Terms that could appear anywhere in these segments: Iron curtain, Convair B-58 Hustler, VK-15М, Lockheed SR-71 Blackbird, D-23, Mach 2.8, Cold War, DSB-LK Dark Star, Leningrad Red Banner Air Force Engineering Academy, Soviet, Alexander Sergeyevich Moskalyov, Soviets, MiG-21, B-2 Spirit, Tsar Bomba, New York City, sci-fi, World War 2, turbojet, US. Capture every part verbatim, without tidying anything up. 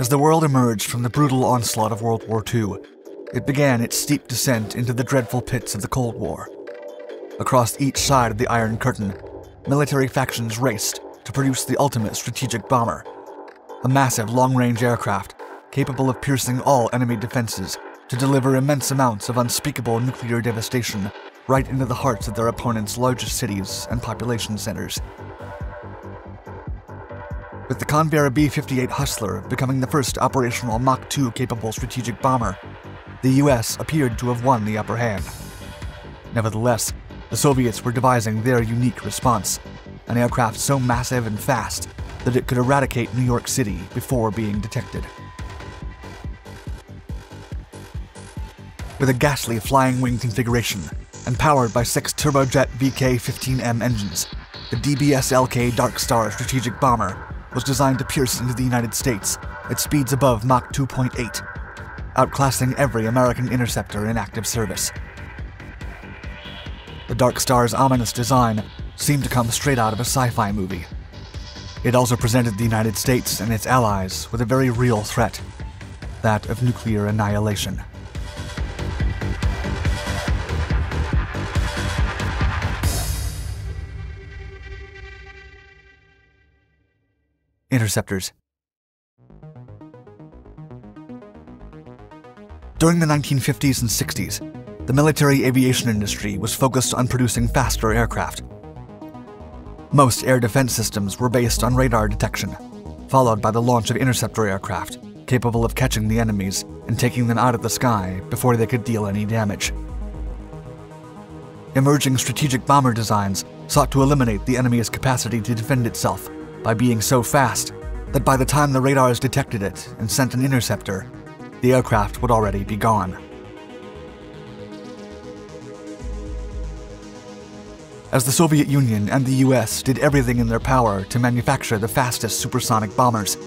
as the world emerged from the brutal onslaught of World War Two, it began its steep descent into the dreadful pits of the Cold War. Across each side of the Iron Curtain, military factions raced to produce the ultimate strategic bomber, a massive long-range aircraft capable of piercing all enemy defenses to deliver immense amounts of unspeakable nuclear devastation right into the hearts of their opponents' largest cities and population centers. With the Convair B fifty-eight Hustler becoming the first operational Mach two capable strategic bomber, the U S appeared to have won the upper hand. Nevertheless, the Soviets were devising their unique response, an aircraft so massive and fast that it could eradicate New York City before being detected. With a ghastly flying wing configuration, and powered by six turbojet V K fifteen M engines, the D S B L K Dark Star strategic bomber was designed to pierce into the United States at speeds above Mach two point eight, outclassing every American interceptor in active service. The Dark Star's ominous design seemed to come straight out of a sci-fi movie. It also presented the United States and its allies with a very real threat, that of nuclear annihilation. Interceptors. During the nineteen fifties and sixties, the military aviation industry was focused on producing faster aircraft. Most air defense systems were based on radar detection, followed by the launch of interceptor aircraft, capable of catching the enemies and taking them out of the sky before they could deal any damage. Emerging strategic bomber designs sought to eliminate the enemy's capacity to defend itself by being so fast that by the time the radars detected it and sent an interceptor, the aircraft would already be gone. As the Soviet Union and the U S did everything in their power to manufacture the fastest supersonic bombers,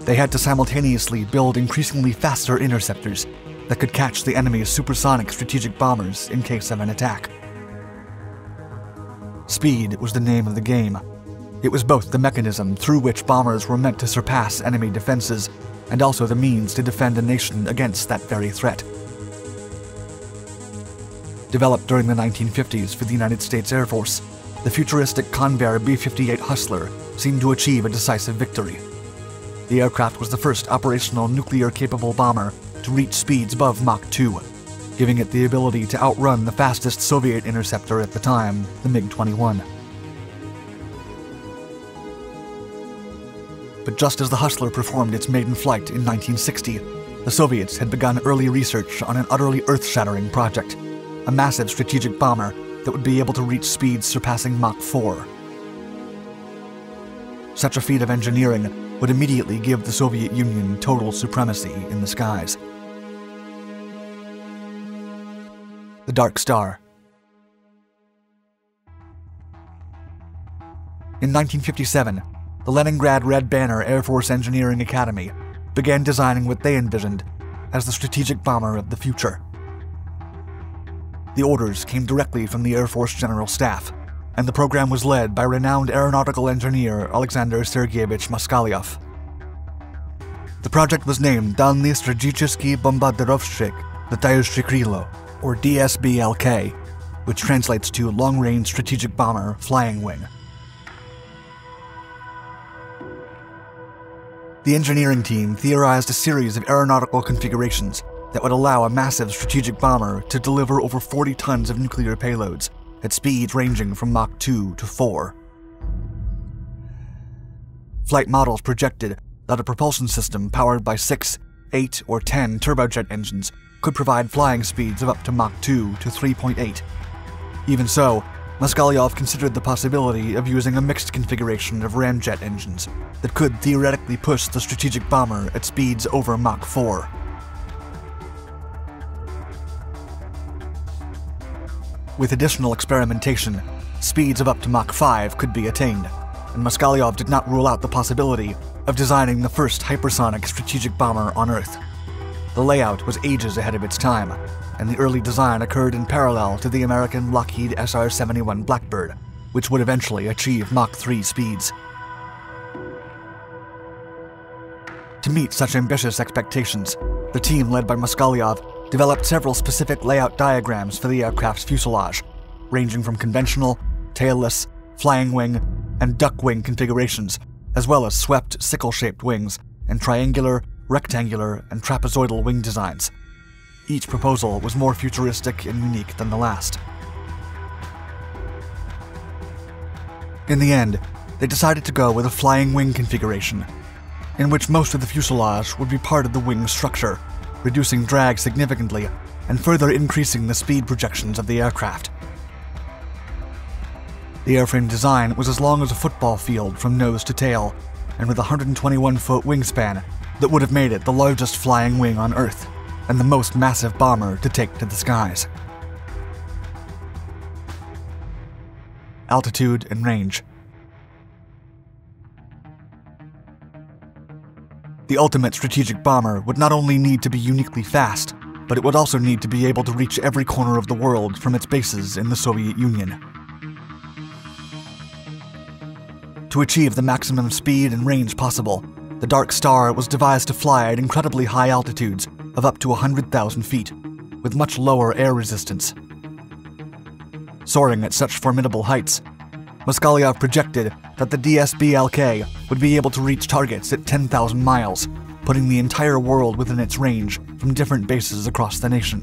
they had to simultaneously build increasingly faster interceptors that could catch the enemy's supersonic strategic bombers in case of an attack. Speed was the name of the game. It was both the mechanism through which bombers were meant to surpass enemy defenses and also the means to defend a nation against that very threat. Developed during the nineteen fifties for the United States Air Force, the futuristic Convair B fifty-eight Hustler seemed to achieve a decisive victory. The aircraft was the first operational nuclear-capable bomber to reach speeds above Mach two, giving it the ability to outrun the fastest Soviet interceptor at the time, the MiG twenty-one. But just as the Hustler performed its maiden flight in nineteen sixty, the Soviets had begun early research on an utterly earth-shattering project, a massive strategic bomber that would be able to reach speeds surpassing Mach four. Such a feat of engineering would immediately give the Soviet Union total supremacy in the skies. The Dark Star. In nineteen fifty-seven, the Leningrad Red Banner Air Force Engineering Academy began designing what they envisioned as the strategic bomber of the future. The orders came directly from the Air Force General Staff, and the program was led by renowned aeronautical engineer Alexander Sergeyevich Moskalyov. The project was named Dalnyy Strategicheskiy Bombardirovshchik Latayushikrilo, or D S B L K, which translates to Long-Range Strategic Bomber Flying Wing. The engineering team theorized a series of aeronautical configurations that would allow a massive strategic bomber to deliver over forty tons of nuclear payloads at speeds ranging from Mach two to four. Flight models projected that a propulsion system powered by six, eight, or ten turbojet engines could provide flying speeds of up to Mach two to three point eight. Even so, Moskalyov considered the possibility of using a mixed configuration of ramjet engines that could theoretically push the strategic bomber at speeds over Mach four. With additional experimentation, speeds of up to Mach five could be attained, and Moskalyov did not rule out the possibility of designing the first hypersonic strategic bomber on Earth. The layout was ages ahead of its time, and the early design occurred in parallel to the American Lockheed S R seventy-one Blackbird, which would eventually achieve Mach three speeds. To meet such ambitious expectations, the team led by Moskalyov developed several specific layout diagrams for the aircraft's fuselage, ranging from conventional, tailless, flying wing, and duck wing configurations, as well as swept, sickle-shaped wings and triangular, rectangular, and trapezoidal wing designs. Each proposal was more futuristic and unique than the last. In the end, they decided to go with a flying wing configuration, in which most of the fuselage would be part of the wing structure, reducing drag significantly and further increasing the speed projections of the aircraft. The airframe design was as long as a football field from nose to tail, and with a one hundred twenty-one foot wingspan that would have made it the largest flying wing on Earth, and the most massive bomber to take to the skies. Altitude and range. The ultimate strategic bomber would not only need to be uniquely fast, but it would also need to be able to reach every corner of the world from its bases in the Soviet Union. To achieve the maximum speed and range possible, the Dark Star was devised to fly at incredibly high altitudes of up to one hundred thousand feet, with much lower air resistance. Soaring at such formidable heights, Moskalyov projected that the D S B L K would be able to reach targets at ten thousand miles, putting the entire world within its range from different bases across the nation.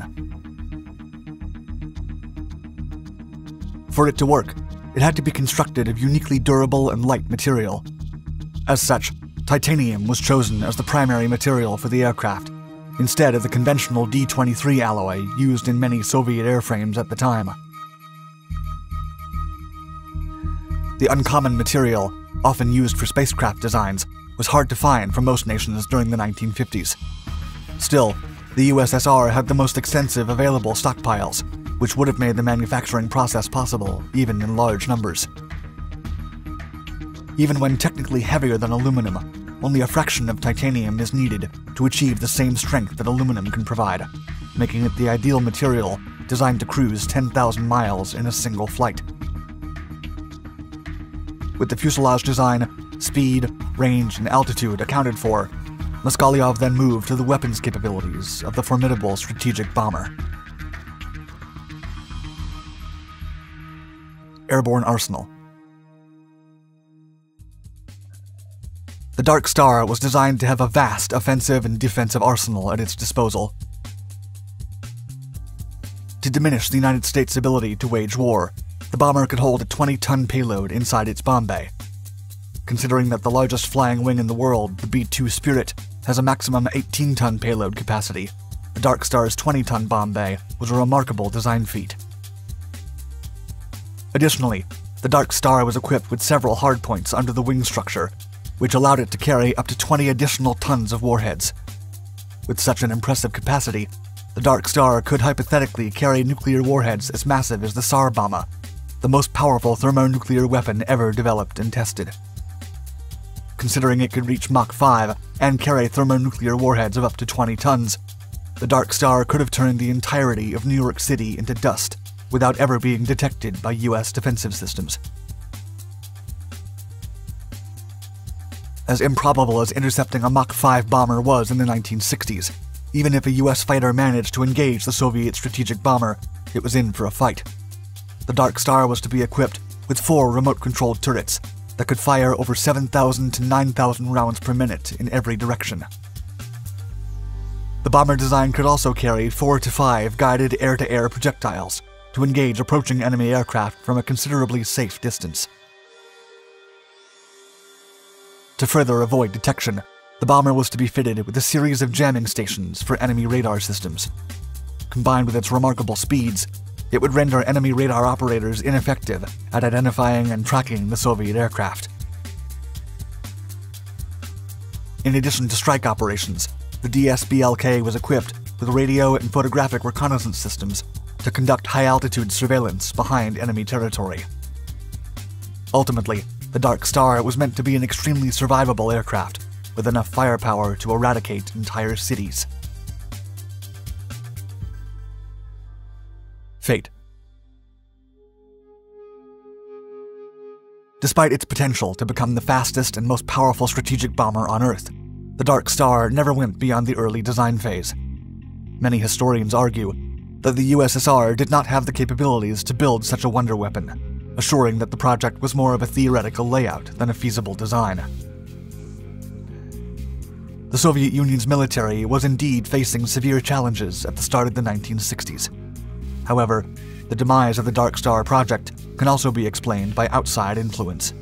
For it to work, it had to be constructed of uniquely durable and light material. As such, titanium was chosen as the primary material for the aircraft, instead of the conventional D twenty-three alloy used in many Soviet airframes at the time. The uncommon material, often used for spacecraft designs, was hard to find for most nations during the nineteen fifties. Still, the U S S R had the most extensive available stockpiles, which would have made the manufacturing process possible, even in large numbers. Even when technically heavier than aluminum, only a fraction of titanium is needed to achieve the same strength that aluminum can provide, making it the ideal material designed to cruise ten thousand miles in a single flight. With the fuselage design, speed, range, and altitude accounted for, Moskalyov then moved to the weapons capabilities of the formidable strategic bomber. Airborne arsenal. The Dark Star was designed to have a vast offensive and defensive arsenal at its disposal. To diminish the United States' ability to wage war, the bomber could hold a twenty ton payload inside its bomb bay. Considering that the largest flying wing in the world, the B two Spirit, has a maximum eighteen ton payload capacity, the Dark Star's twenty ton bomb bay was a remarkable design feat. Additionally, the Dark Star was equipped with several hardpoints under the wing structure, which allowed it to carry up to twenty additional tons of warheads. With such an impressive capacity, the Dark Star could hypothetically carry nuclear warheads as massive as the Tsar Bomba, the most powerful thermonuclear weapon ever developed and tested. Considering it could reach Mach five and carry thermonuclear warheads of up to twenty tons, the Dark Star could have turned the entirety of New York City into dust without ever being detected by U S defensive systems. As improbable as intercepting a Mach five bomber was in the nineteen sixties, even if a U S fighter managed to engage the Soviet strategic bomber, it was in for a fight. The Dark Star was to be equipped with four remote-controlled turrets that could fire over seven thousand to nine thousand rounds per minute in every direction. The bomber design could also carry four to five guided air-to-air projectiles to engage approaching enemy aircraft from a considerably safe distance. To further avoid detection, the bomber was to be fitted with a series of jamming stations for enemy radar systems. Combined with its remarkable speeds, it would render enemy radar operators ineffective at identifying and tracking the Soviet aircraft. In addition to strike operations, the D S B L K was equipped with radio and photographic reconnaissance systems to conduct high-altitude surveillance behind enemy territory. Ultimately, the Dark Star was meant to be an extremely survivable aircraft, with enough firepower to eradicate entire cities. Fate. Despite its potential to become the fastest and most powerful strategic bomber on Earth, the Dark Star never went beyond the early design phase. Many historians argue that the U S S R did not have the capabilities to build such a wonder weapon, assuring that the project was more of a theoretical layout than a feasible design. The Soviet Union's military was indeed facing severe challenges at the start of the nineteen sixties. However, the demise of the Dark Star project can also be explained by outside influence.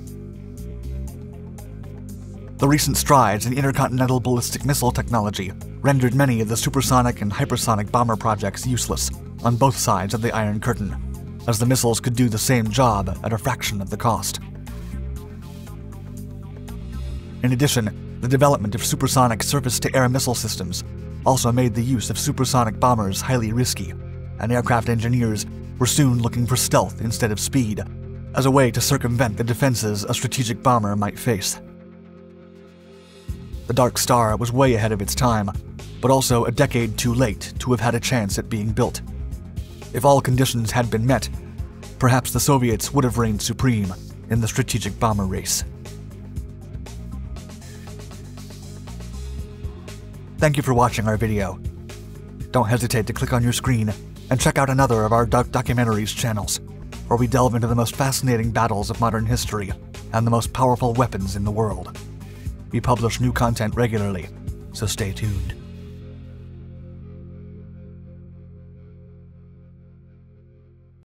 The recent strides in intercontinental ballistic missile technology rendered many of the supersonic and hypersonic bomber projects useless on both sides of the Iron Curtain, as the missiles could do the same job at a fraction of the cost. In addition, the development of supersonic surface-to-air missile systems also made the use of supersonic bombers highly risky, and aircraft engineers were soon looking for stealth instead of speed as a way to circumvent the defenses a strategic bomber might face. The Dark Star was way ahead of its time, but also a decade too late to have had a chance at being built. If all conditions had been met, perhaps the Soviets would have reigned supreme in the strategic bomber race. Thank you for watching our video. Don't hesitate to click on your screen and check out another of our Dark Documentaries channels, where we delve into the most fascinating battles of modern history and the most powerful weapons in the world. We publish new content regularly, so stay tuned.